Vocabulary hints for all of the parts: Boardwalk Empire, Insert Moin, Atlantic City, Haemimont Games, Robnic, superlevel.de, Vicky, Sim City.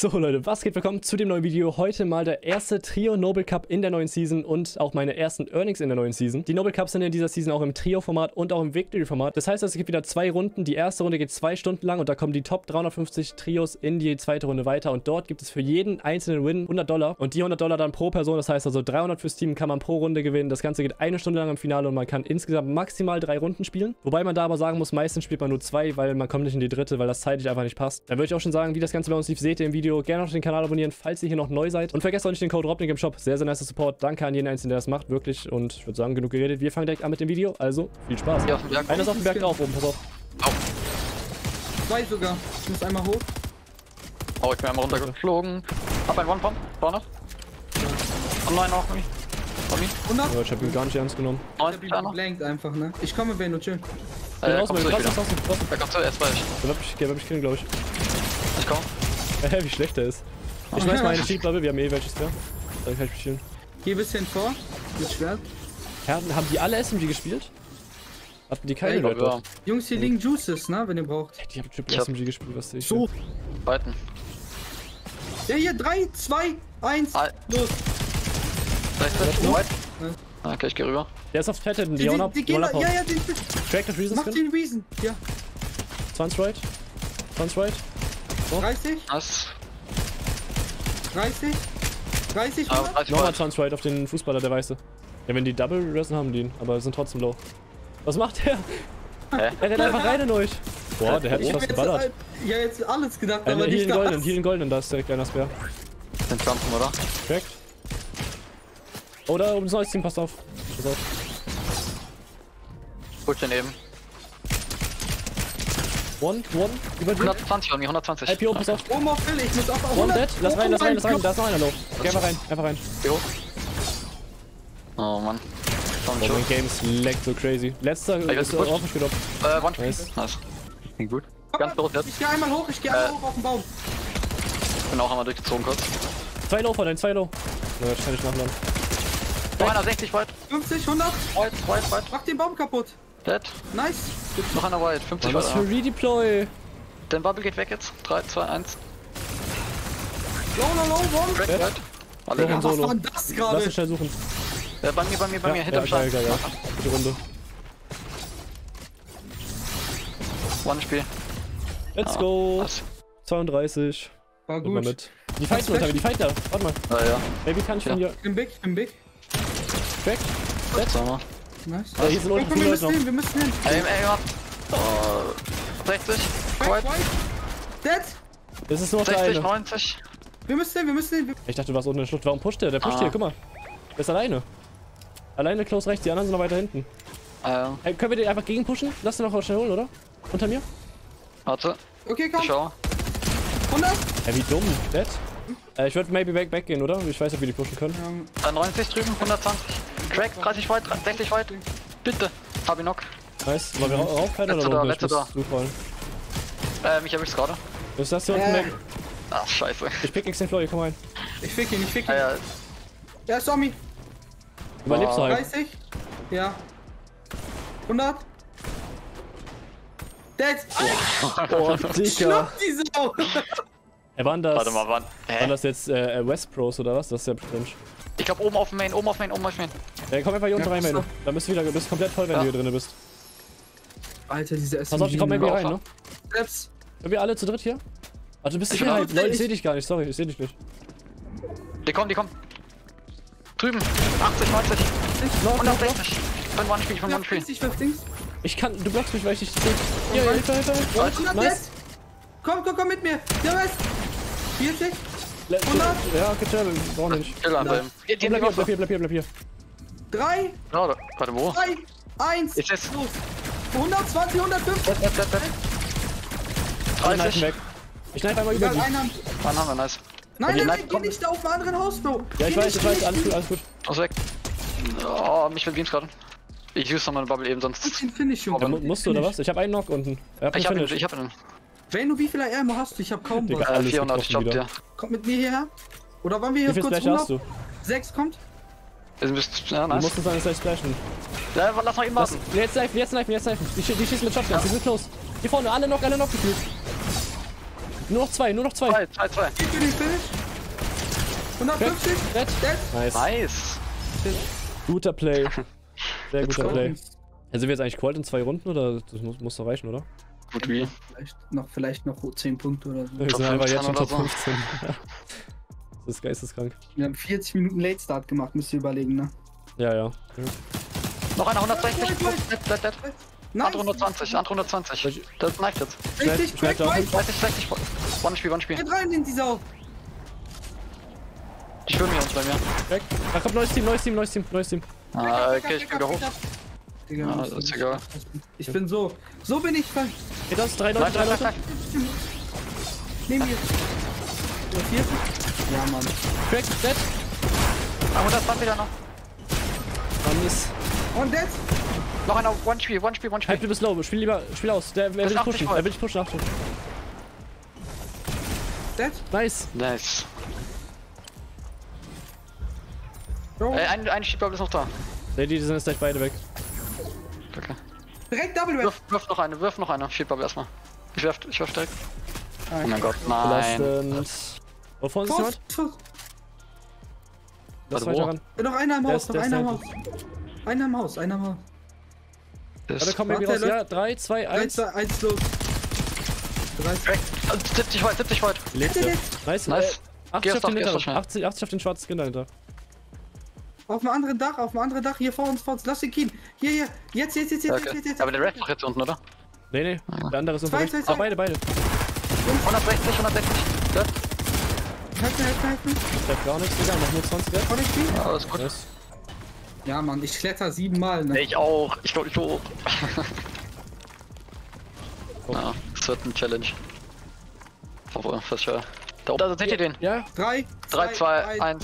So Leute, was geht? Willkommen zu dem neuen Video. Heute mal der erste Trio Noble Cup in der neuen Season und auch meine ersten Earnings in der neuen Season. Die Noble Cups sind in dieser Season auch im Trio-Format und auch im Victory-Format. Das heißt, es gibt wieder zwei Runden. Die erste Runde geht 2 Stunden lang und da kommen die Top 350 Trios in die zweite Runde weiter. Und dort gibt es für jeden einzelnen Win $100 und die $100 dann pro Person. Das heißt also 300 fürs Team kann man pro Runde gewinnen. Das Ganze geht 1 Stunde lang im Finale und man kann insgesamt maximal 3 Runden spielen. Wobei man da aber sagen muss, meistens spielt man nur 2, weil man kommt nicht in die dritte, weil das zeitlich einfach nicht passt. Dann würde ich auch schon sagen, wie das Ganze bei uns lief, seht ihr im Video. Gerne noch den Kanal abonnieren, falls ihr hier noch neu seid. Und vergesst auch nicht den Code Robnic im Shop. Sehr, sehr nice Support. Danke an jeden Einzelnen, der das macht. Wirklich. Und ich würde sagen, genug geredet. Wir fangen direkt an mit dem Video. Also, viel Spaß. Ja, einer ist auf dem Berg drauf oben. Pass auf. Auf. 2 sogar. Ich muss einmal hoch. Oh, ich bin einmal runtergeflogen. Hab ein One-Pump. War noch. Online auch nicht. Ja, ich hab ihn gar nicht ernst genommen. Ich hab ihn gelenkt einfach, ne? Ich komme, Ben, und schön. Da kommt er erst falsch. Der wird mich killen, glaube ich. Ich komme. Wie schlecht der ist. Ich weiß mal eine Schieblabe, wir haben eh welches da. Dann kann ich mich spielen. Geh ein bisschen vor, mit Schwert. Ja, haben die alle SMG gespielt? Hatten die keine Leute? Ja. Jungs, hier liegen Juices, ne, wenn ihr braucht. Hey, die haben SMG gespielt, was sehe ich. So. Weiten. Ja, hier, 3, 2, 1, los. Ah, okay, ich geh rüber. Der ist aufs Pad hinten, die auch noch. Ja, den Track of Reasons. Mach den Reason, ja. 20 right. 20 right. 30? Was? 30? 30? Nochmal Transride auf den Fußballer, der Weiße. Ja, wenn die Double Resten haben die ihn, aber sind trotzdem low. Was macht der? Hä? Er rennt einfach rein in euch. Boah, der hat mich fast geballert. Ja, jetzt alles gedacht, aber nicht das. Hier in Golden, da ist direkt einer Speer. Den Trampen, oder? Direkt. Oh, da oben ist ein neues Team, passt auf. Pass auf. Gut daneben. One, über 120 von mir, 120. IPO, pass auf. Oben auf Phil, ich muss auf 100. One dead, lass rein, da ist noch einer los. Geh einfach rein. Jo. Oh Mann. Mein Game ist lagged so crazy. Letzter ist offen gespielt. One-Shot. Nice. Klingt gut. Ganz doof jetzt. Ich geh einmal hoch, auf den Baum. Ich bin auch einmal durchgezogen kurz. 2 low vor deinen, 2 low. Ja, das kann ich nachladen. 260 weit. 50, 100. Weit. Mach den Baum kaputt. Dead. Nice. Noch einer weit. 50. Was für Redeploy. Dein Bubble geht weg jetzt. 3, 2, 1. Low, one. Was war das gerade? Lass mich schnell suchen. Ja, bei mir. Hit am Start. Ja. Die Runde. One-Spiel. Let's go. 32. War gut. Die Fighter. Warte mal. Ja. Baby kann ich von hier. Im Big. Weg. Dead. Nice. Ja, hier sind unten viele Leute noch. Wir müssen hin. Oh, 60. Quite. Dead. Das ist nur noch 60, 90. Wir müssen hin. Ich dachte, du warst unten in der Schlucht. Warum pusht der? Der pusht hier, guck mal. Der ist alleine. Alleine close rechts, die anderen sind noch weiter hinten. Hey, können wir den einfach gegen pushen? Lass den noch schnell holen, oder? Unter mir? Warte. Okay, komm. Schau. 100. Hey, wie dumm. Dead. Ich würde maybe back gehen, oder? Ich weiß nicht, wie die pushen können. 90 drüben, 120. Crack, 30 weit, 60 weit. Bitte. Hab ihn knock. Nice. Wollen wir rauffahren oder noch? Mich erwischt gerade. Was ist das hier unten weg? Ach, scheiße. Ich pick nix den Floor, hier komm rein. Ich fick ihn. Ja. Der ist Zombie. Überlebst du halt. 30. Ja. 100. Dead. Oh, Digga. Schnapp die Sau. Waren das jetzt West Pros oder was? Das ist ja cringe. Ich glaube oben auf Main. Ja, komm einfach hier unten rein, Main. Da bist du wieder, du bist komplett voll, wenn du hier drin bist. Alter, diese SMG. Pass auf, ich komm irgendwie rein, ne? Steps. Sind wir alle zu dritt hier? Warte, du bist nicht innerhalb. Leute, ich seh dich gar nicht, sorry, ich seh dich nicht. Die kommen. Drüben. 80, 90. 160. Ich bin one-spiel. Du blockst mich, weil ich dich seh. Hier, Hilfe. Nice. Komm mit mir. Der West. 40? 100? Ja, okay, wir brauchen nicht. Bleib hier. 3? Warte, wo? 2, 1, los. 120, 150. 30. Ich schneide einmal über die. Dann haben wir, nice. Nein, geh nicht da auf dem anderen Haus, Bro. Ja, ich weiß, alles gut. Aus weg. Oh, mich will Beams gerade. Ich use noch meine Bubble eben, sonst... Musst du, oder was? Ich hab einen Knock unten. Ich hab einen. Wenn du wie viel ARM hast du? Ich hab kaum was. 400, ich glaub, ja. Kommt mit mir hierher. Oder wollen wir hier kurz runter? 6 kommt. Ist ein bisschen, ja, nice. Du musst uns alles gleich splashen. Ja, lass mal eben warten. Jetzt knifen. Die schießen mit Shotguns, die sind close. Hier vorne, alle knock gefühlt. Nur noch zwei, nur noch zwei. 2. Geht für die Finish. 150. Dead. Nice. Guter Play. Sehr guter Play. Sind wir jetzt eigentlich Qualt in 2 Runden oder? Das muss doch reichen, oder? Gut wie. Vielleicht noch 10 Punkte oder so. Wir sind einfach jetzt unter 15. Das ist geisteskrank. Wir haben 40 Minuten Late Start gemacht, müsst ihr überlegen, ne? Ja. Noch einer 160. Dead. Nice. Andere 120. Das ist nice jetzt. Richtig, 30. One Spiel. Geht rein in die Sau. Ich schwimme hier uns bei mir. Weg. Da kommt neues Team. Ah, okay, ich bin wieder hoch. Ah, das ist egal. Ich bin so. So bin ich. Geht das? 3 Leute. Nehmen wir. 4. Ja, Mann. Crack, dead. 120 wieder noch. Und dead. Noch einer, One Spiel. Halt, du bist low, spiel aus. Er will dich pushen, Achtung. Dead? Nice. So. Ein Schiebabel ist noch da. Die sind jetzt gleich beide weg. Okay. Direkt Double Web. Wirf noch eine, Schiebabel erstmal. Ich werf direkt. Okay. Oh mein Gott, nein. Wo vorne ist jemand? Lass weiter ran. Noch einer im Haus, einer im Haus. Warte, komm, Baby raus. Ja, 3, 2, 1. 1, los. 70 weit. Nice. 80 auf den schwarzen Skin dahinter. Auf dem anderen Dach. Hier vor uns. Lass den Keen. Hier. Jetzt. Aber der Red ist doch jetzt unten, oder? Nee. Der andere ist unten. Ah, beide. 160. Dead. Helfen. Der hat gar nichts, Digga. Noch nur 20. Ja, alles gut. Ja, Mann, ich kletter 7 Mal, ne? Ich auch. Ich glaube, ich hoch. Na, das wird eine Challenge. Obwohl, fast schon. Da oben, also seht ihr den? Ja. 3, 2, 1,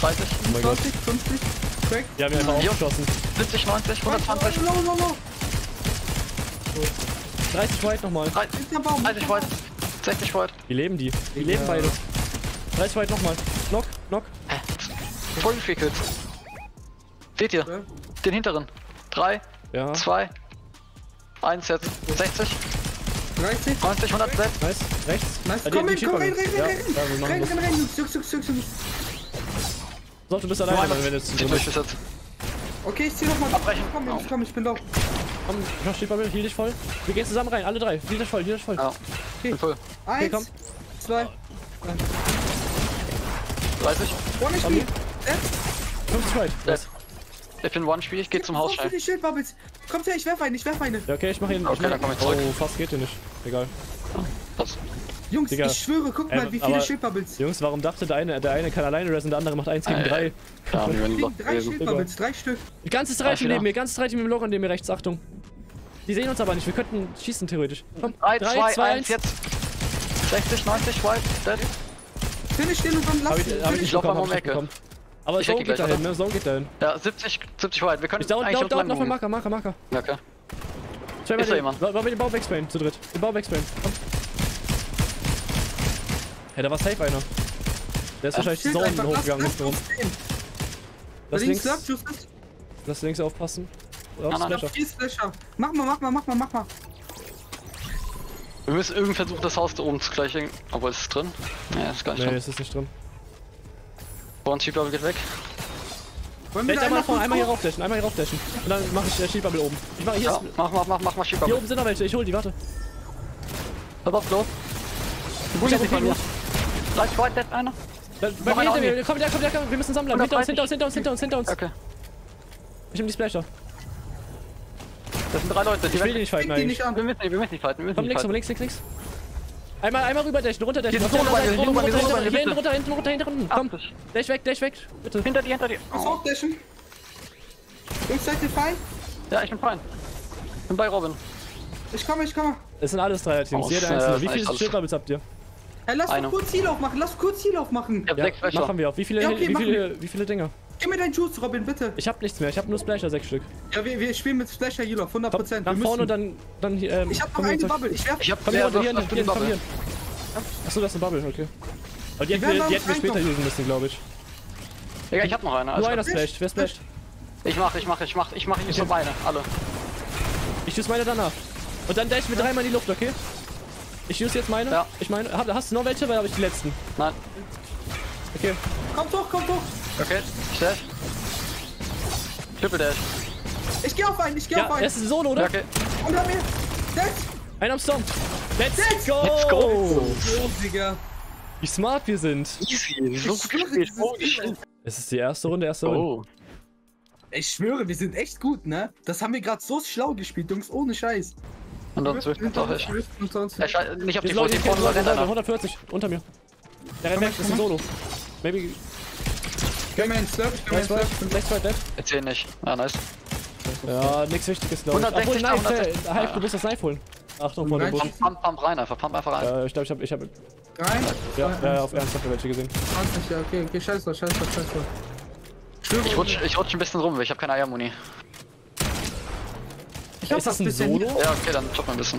30, 20, 50, crack. Ja, wir haben einfach aufgeschossen. 70, 90, 120. No. 30 weit nochmal. 30 weit. 60 weit. Die leben beide. 30 weit nochmal. Knock. Voll gefickelt. Seht ihr? Okay. Den hinteren. 3, 2, 1 jetzt. 60. 30. 90, 100. Nice. Rechts. Nice. Komm rein. So, du bist alleine, wenn du jetzt durchbist. Okay, ich zieh nochmal. Abbrechen. Komm, ich bin doch. Komm, ich stehe bei mir. Hiel dich voll. Wir gehen zusammen rein. Alle 3. Hiel dich voll. Ja. Okay. Voll. 1, 2, 30. Vorne Spiel. 50 weit. Ich bin One-Spiel, ich geh zum Haus rein. Kommt her, ich werf eine. Ja, okay, ich mach ihn. Okay, dann komm ich zurück. Oh, fast geht hier nicht. Egal. Was? Jungs, Digga, ich schwöre, guck mal, wie viele Schildbubbles. Jungs, warum dachte der eine kann alleine resten, der andere macht 1 gegen 3? Ja, wir kriegen 3 Schildbubbles, 3 Stück. Ganzes 3 Team im Loch und neben mir rechts, Achtung. Die sehen uns aber nicht, wir könnten schießen theoretisch. Komm, 3, 2, 1, jetzt. 60, 90, weit, dead. Finish den und dann lass ihn. Ich glaub mal um Ecke. Aber Zone geht dahin, ne? Ja, 70 weit. Wir können ich eigentlich noch bleiben. Noch Marker. Ja, okay. Ist da jemand? Wollen wir den Bau backspannen zu dritt? Den Bau backspannen. Komm. Hey, da war safe einer. Der ist wahrscheinlich Zone hochgegangen. Lass links aufpassen. Mach mal. Wir müssen irgendwie versuchen, das Haus da oben zu gleichen. Obwohl, ist es drin? Ne, ist gar nicht drin. Ne, es ist nicht drin. Boah, ein Sheepbubble geht weg. Einmal hier raufdashen. Und dann mach ich Sheepbubble oben. Mach Sheepbubble. Hier oben sind noch welche, ich hol die, warte. Hör auf, los. Ich hab nicht bei mir. Leicht weit, dead einer. Komm, wir müssen sammeln. Hinter uns. Okay. Ich nehm die Splasher. Das sind 3 Leute, die will nicht fighten eigentlich. Wir müssen nicht fighten. Komm, links. Einmal rüberdächen, runterdächen. Hinten runter. Komm, Dash weg, bitte. Hinter dir. Muss aufdächen. Jungs, seid ihr fein? Ja, ich bin fein. Bin bei Robin. Ich komme. Es sind alles 3er-Teams, jeder einzelne. Wie viele Schildbubbles habt ihr? Hey, lass kurz Ziel aufmachen. Ja, 6 Flasher. Machen wir auf. Wie viele Dinger? Gib mir deinen Juice, Robin, bitte. Ich hab nichts mehr, ich hab nur Splasher, 6 Stück. Ja, wir spielen mit Splasher Heal auf 100%. Nach vorne und dann hier. Ich hab noch eine Bubble, ich hab hier. Achso, das ist eine Bubble, okay. Aber die hätten wir später usen müssen, glaube ich. Digga, ich hab noch eine. Nur einer splasht, wer splasht? Ich mach nicht so beide, alle. Ich tue meine danach. Und dann dashen wir 3 Mal in die Luft, okay? Ich use jetzt meine. Ja. Ich meine, hast du noch welche? Weil habe ich die letzten. Nein. Okay. Kommt hoch, kommt hoch. Okay, Chef. Triple Dash. Ich geh auf einen, ich geh auf einen. Das ist Solo, oder? Okay. Und hab mir. Ein am Stomp. Let's go. Let's go. So, Digga. Wie smart wir sind. Easy. So gut. Es ist die erste Runde, erste Runde. Ich schwöre, wir sind echt gut, ne? Das haben wir gerade so schlau gespielt, Jungs, ohne Scheiß. Und dann zwischen uns auch echt. Nicht auf die Leute, die 140 unter mir. Der rennt weg, das ist ein Solo. Maybe. Können wir einen Slurp? Ich sehe ihn nicht. Ah, nice. Ja, nichts Wichtiges, glaube ich. 160, Obwohl, Knife, Hype, du musst das Knife holen. Achtung, vor dem Bus. Pump rein einfach, rein. Ich glaube, ich hab... Rein? Ja, auf Ernst habt ihr welche gesehen. 20, ja, okay, scheiß drauf, Ich rutsch ein bisschen rum, weil ich hab keine Eiermuni. Ist das ein Solo? Ja, okay, dann chop mal ein bisschen.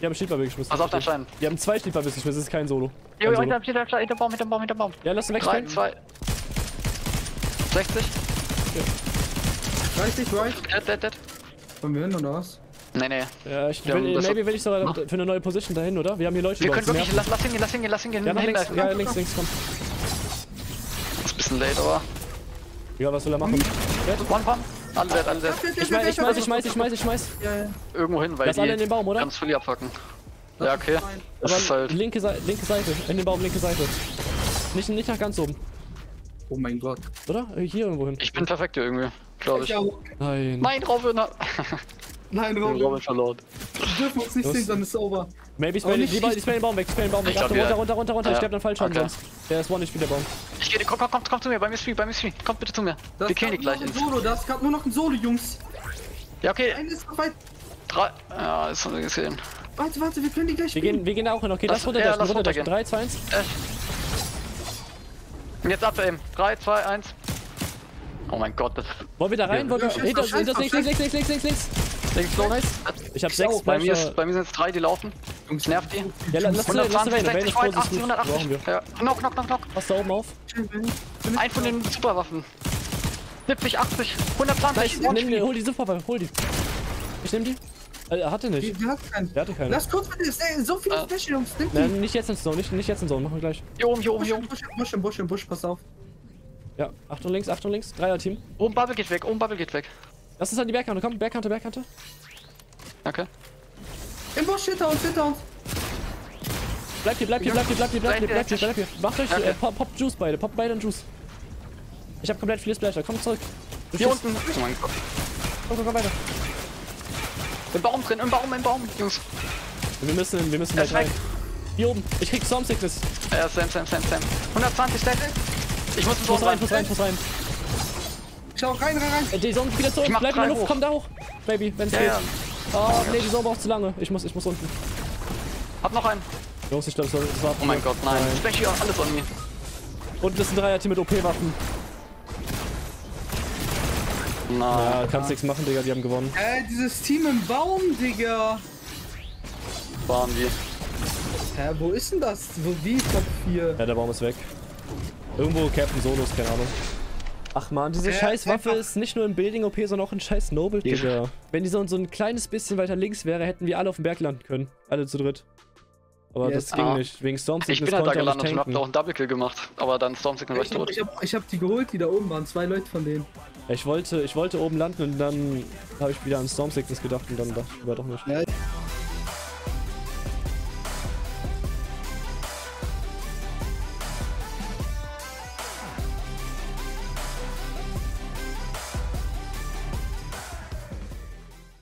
Die haben Schildpapier geschmissen. Also auf den Stein. Die haben zwei Schildpapier geschmissen, das ist kein Solo. Jo, hinterm Baum. Ja, lass ihn weg. 3, 2... 60. Okay. 30, right. Dead. Wollen wir hin, oder was? Nee. Ja, maybe will ich sogar für eine neue Position dahin, oder? Wir haben hier Leute. Wir können wirklich... Lass ihn gehen. Ja, links, komm. Ist ein bisschen late, aber... Ja, was soll er machen? One. Alle dead. Ich schmeiß. Ja. Irgendwo hin, weil lass alle in den Baum, oder? Ganz viel abpacken. Ja, okay. Das ist halt... Linke Seite. In den Baum, linke Seite. Nicht nach ganz oben. Oh mein Gott. Oder? Hier irgendwo hin. Ich bin perfekt hier irgendwie, glaube ich. Nein. Nein, Robin verloren. Wir dürfen uns nicht sehen, dann ist es over. Maybe ich spray den Baum weg. Runter. Ich sterbe dann falsch an sonst. Der ist one nicht wieder Baum. Ich gehe, komm zu mir, bei mir ist free. Kommt bitte zu mir. Wir killen die gleich. Das gab nur noch ein Solo, Jungs. Ja, okay. Eines ist noch weit. 3. Ja, ist noch nicht gesehen. Warte, wir können die gleich spielen. Wir gehen da auch hin, okay. Lass runter. 3, 2, 1. Jetzt ab eben. 3, 2, 1. Oh mein Gott. Wollen wir da rein? Links. Ich hab 6. Bei mir sind es 3, die laufen. Jungs, nervt die. Ja, lass 180. Ja. Knock. Pass da oben auf. Ein von den Superwaffen. 70, 80, 120. Hol die Superwaffe, Ich nehm die. Er hatte nicht. Der hatte keine. Lass kurz mit dem, so viele Fläche, Jungs. Nein, nicht jetzt in Zone, machen wir gleich. Hier oben. Busch, pass auf. Ja, Achtung links, 3er-Team. Oben Bubble geht weg. Lass uns an die Berghunter, komm, Berghunter. Okay. Im Busch, hinter uns. Bleib hier. Macht euch, pop Juice beide, und Juice. Ich hab komplett viele Splasher, komm zurück. Hier unten. Oh mein Gott. Komm weiter. Im Baum, Jungs. Wir müssen gleich rein. Hier oben, ich krieg Storm Sickness. Ja, Sam. 120, Stacks. Ich muss rein. Schau, rein. Die Zone wieder zurück, bleib in der Luft, komm da hoch. Baby, wenn's geht. Ja. Oh, nee, die Zone braucht zu lange. Ich muss unten. Hab noch einen. Jungs, ich glaube, das war... Oh mein Gott, nein. Spech hier alles an mir. Und das ist ein 3er-Team mit OP-Waffen. Na, kannst nichts machen, Digga, die haben gewonnen. Dieses Team im Baum, Digga. Waren die. Hä, wo ist denn das? Wie Top 4? Ja, der Baum ist weg. Irgendwo Captain Solos, keine Ahnung. Ach man, diese scheiß Waffe ist nicht nur im Building OP, sondern auch ein scheiß Noble, Digga. Wenn die so ein kleines bisschen weiter links wäre, hätten wir alle auf dem Berg landen können. Alle zu dritt. Aber das ging nicht, wegen Storm Signals. Ich bin da gelandet und hab da auch einen Double Kill gemacht, aber dann Storm Signal war ich tot. Ich hab die geholt, die da oben waren, 2 Leute von denen. Ich wollte oben landen und dann habe ich wieder an Storm Signals gedacht und dann dachte ich, war doch nicht. Ja.